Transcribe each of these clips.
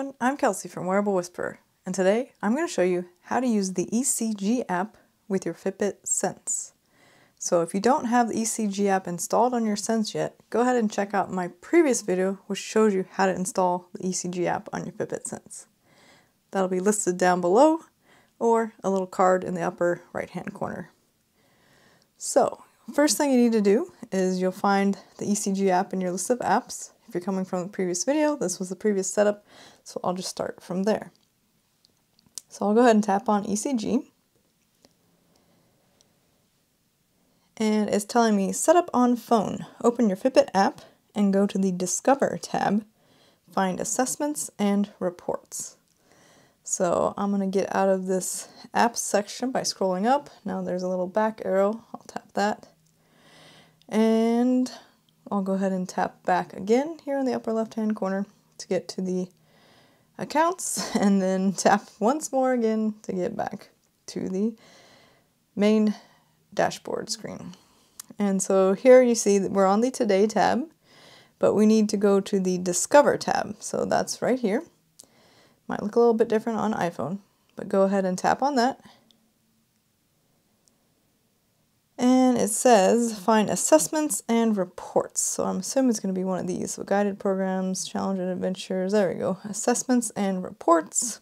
everyone, I'm Kelsey from Wearable Whisperer, and today I'm going to show you how to use the ECG app with your Fitbit Sense. So if you don't have the ECG app installed on your Sense yet, go ahead and check out my previous video which shows you how to install the ECG app on your Fitbit Sense. That'll be listed down below or a little card in the upper right hand corner. So first thing you need to do is you'll find the ECG app in your list of apps. If you're coming from the previous video, this was the previous setup, so I'll just start from there. So I'll go ahead and tap on ECG. And it's telling me setup on phone. Open your Fitbit app and go to the Discover tab. Find assessments and reports. So I'm going to get out of this apps section by scrolling up. Now there's a little back arrow. I'll tap that. And I'll go ahead and tap back again here in the upper left-hand corner to get to the accounts, and then tap once more again to get back to the main dashboard screen. And so here you see that we're on the Today tab, but we need to go to the Discover tab. So that's right here. Might look a little bit different on iPhone, but go ahead and tap on that. And it says find assessments and reports. So I'm assuming it's going to be one of these. So guided programs, challenge and adventures. There we go. Assessments and reports.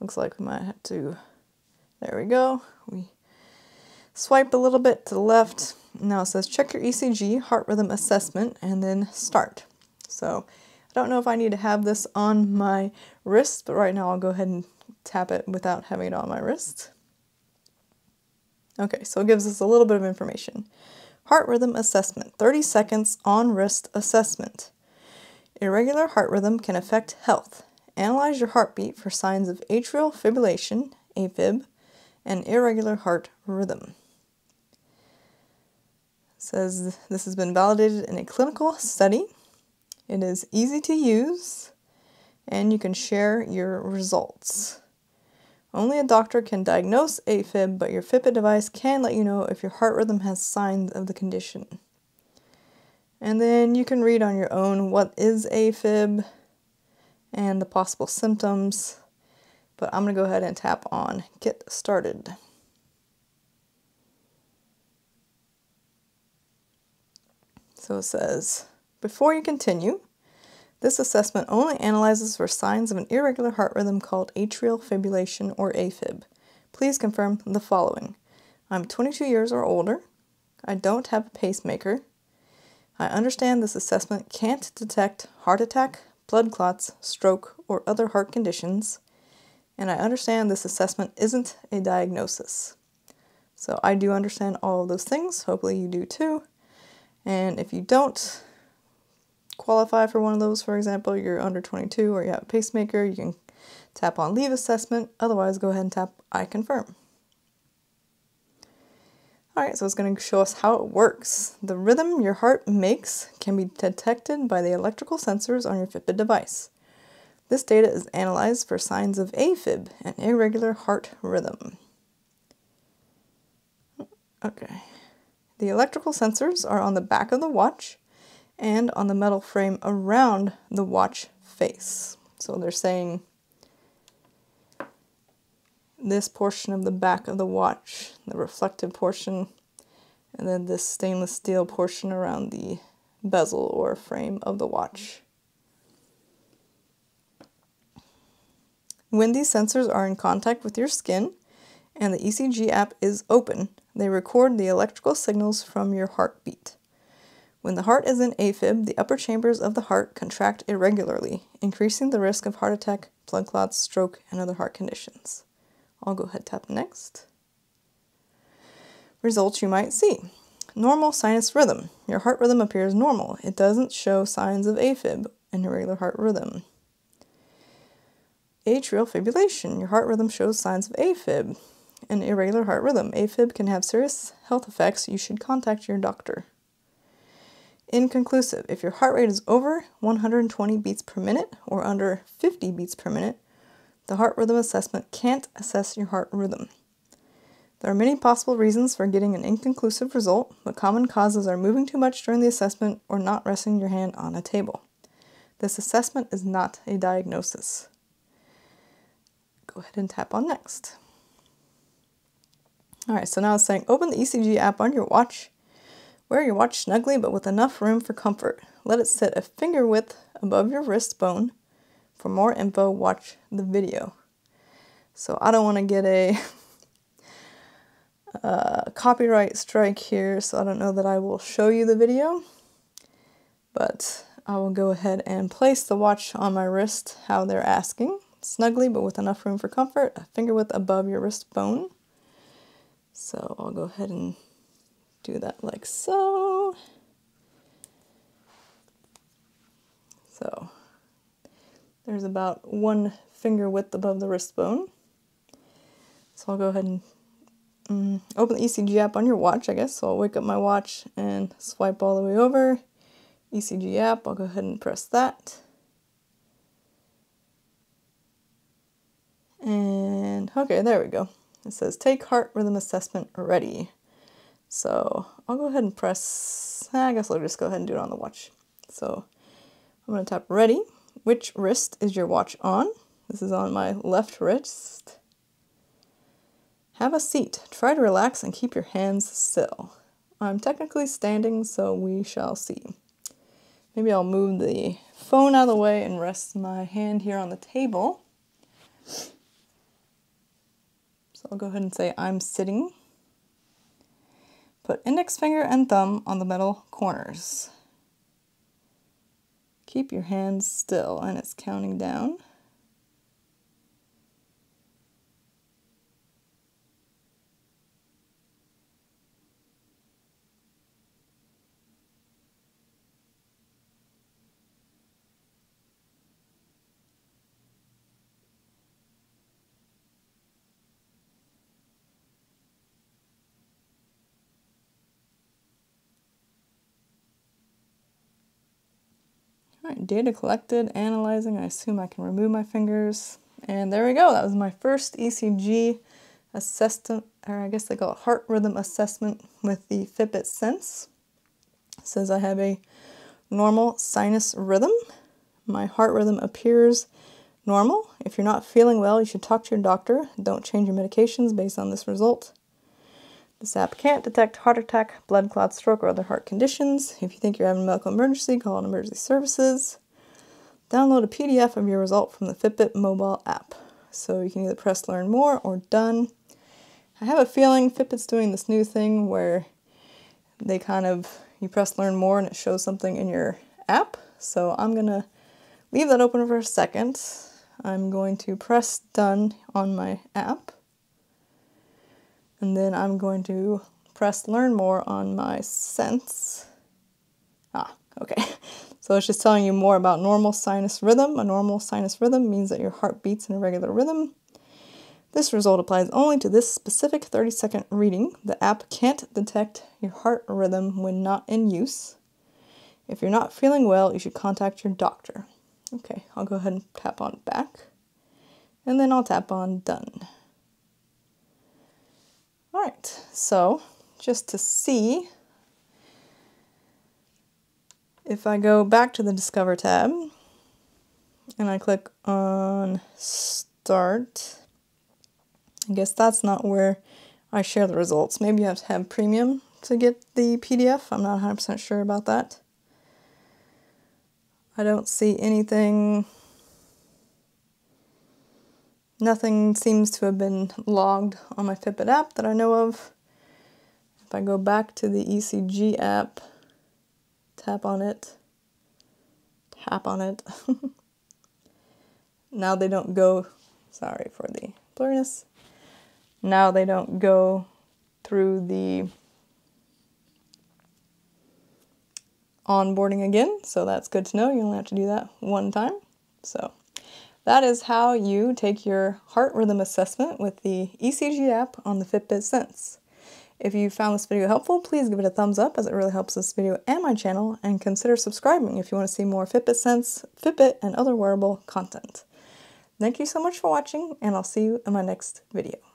Looks like we might have to. There we go. We swipe a little bit to the left. Now it says check your ECG, heart rhythm assessment, and then start. So I don't know if I need to have this on my wrist, but right now I'll go ahead and tap it without having it on my wrist. Okay, so it gives us a little bit of information. Heart rhythm assessment, 30 seconds on wrist assessment. Irregular heart rhythm can affect health. Analyze your heartbeat for signs of atrial fibrillation, AFib, and irregular heart rhythm. It says this has been validated in a clinical study. It is easy to use, and you can share your results. Only a doctor can diagnose AFib, but your Fitbit device can let you know if your heart rhythm has signs of the condition. And then you can read on your own what is AFib and the possible symptoms, but I'm going to go ahead and tap on Get Started. So it says, before you continue, this assessment only analyzes for signs of an irregular heart rhythm called atrial fibrillation or AFib. Please confirm the following. I'm 22 years or older. I don't have a pacemaker. I understand this assessment can't detect heart attack, blood clots, stroke, or other heart conditions. And I understand this assessment isn't a diagnosis. So I do understand all of those things. Hopefully you do too. And if you don't qualify for one of those, for example, you're under 22 or you have a pacemaker, you can tap on leave assessment. Otherwise, go ahead and tap I confirm. All right, so it's going to show us how it works. The rhythm your heart makes can be detected by the electrical sensors on your Fitbit device. This data is analyzed for signs of AFib, an irregular heart rhythm. Okay. The electrical sensors are on the back of the watch and on the metal frame around the watch face. So they're saying this portion of the back of the watch, the reflective portion, and then this stainless steel portion around the bezel or frame of the watch. When these sensors are in contact with your skin and the ECG app is open, they record the electrical signals from your heartbeat. When the heart is in AFib, the upper chambers of the heart contract irregularly, increasing the risk of heart attack, blood clots, stroke, and other heart conditions. I'll go ahead and tap next. Results you might see. Normal sinus rhythm. Your heart rhythm appears normal. It doesn't show signs of AFib, an irregular heart rhythm. Atrial fibrillation. Your heart rhythm shows signs of AFib, an irregular heart rhythm. AFib can have serious health effects. You should contact your doctor. Inconclusive. If your heart rate is over 120 beats per minute or under 50 beats per minute, the heart rhythm assessment can't assess your heart rhythm. There are many possible reasons for getting an inconclusive result, but common causes are moving too much during the assessment or not resting your hand on a table. This assessment is not a diagnosis. go ahead and tap on next. All right, so now it's saying open the ECG app on your watch. Wear your watch snugly, but with enough room for comfort. Let it sit a finger width above your wrist bone. For more info, watch the video. So I don't want to get a copyright strike here, so I don't know that I will show you the video, but I will go ahead and place the watch on my wrist how they're asking. Snugly, but with enough room for comfort, a finger width above your wrist bone. So I'll go ahead and do that like so. So there's about one finger width above the wrist bone. So I'll go ahead and open the ECG app on your watch, I guess. So I'll wake up my watch and swipe all the way over. ECG app, I'll go ahead and press that. And okay, there we go. It says take heart rhythm assessment ready. So I'll go ahead and press, I guess I'll just go ahead and do it on the watch. So I'm gonna tap ready. Which wrist is your watch on? This is on my left wrist. Have a seat, try to relax and keep your hands still. I'm technically standing, so we shall see. Maybe I'll move the phone out of the way and rest my hand here on the table. So I'll go ahead and say I'm sitting. Put index finger and thumb on the metal corners. Keep your hands still, and it's counting down. Alright, data collected, analyzing. I assume I can remove my fingers. And there we go. That was my first ECG assessment, or I guess they call it heart rhythm assessment with the Fitbit Sense. It says I have a normal sinus rhythm. My heart rhythm appears normal. If you're not feeling well, you should talk to your doctor. Don't change your medications based on this result. This app can't detect heart attack, blood clot, stroke, or other heart conditions. If you think you're having a medical emergency, call on emergency services. Download a PDF of your result from the Fitbit mobile app. So you can either press learn more or done. I have a feeling Fitbit's doing this new thing where they kind of, you press learn more and it shows something in your app. So I'm gonna leave that open for a second. I'm going to press done on my app. And then I'm going to press learn more on my Sense. Ah, okay. So it's just telling you more about normal sinus rhythm. A normal sinus rhythm means that your heart beats in a regular rhythm. This result applies only to this specific 30-second reading. The app can't detect your heart rhythm when not in use. If you're not feeling well, you should contact your doctor. Okay, I'll go ahead and tap on back. And then I'll tap on done. Alright, so just to see, if I go back to the Discover tab and I click on Start, I guess that's not where I share the results. Maybe you have to have Premium to get the PDF. I'm not 100% sure about that. I don't see anything. Nothing seems to have been logged on my Fitbit app that I know of. If I go back to the ECG app, tap on it. Now they don't go, sorry for the blurriness. Now they don't go through the onboarding again, so that's good to know. You only have to do that one time. So that is how you take your heart rhythm assessment with the ECG app on the Fitbit Sense. If you found this video helpful, please give it a thumbs up as it really helps this video and my channel, and consider subscribing if you want to see more Fitbit Sense, Fitbit, and other wearable content. Thank you so much for watching, and I'll see you in my next video.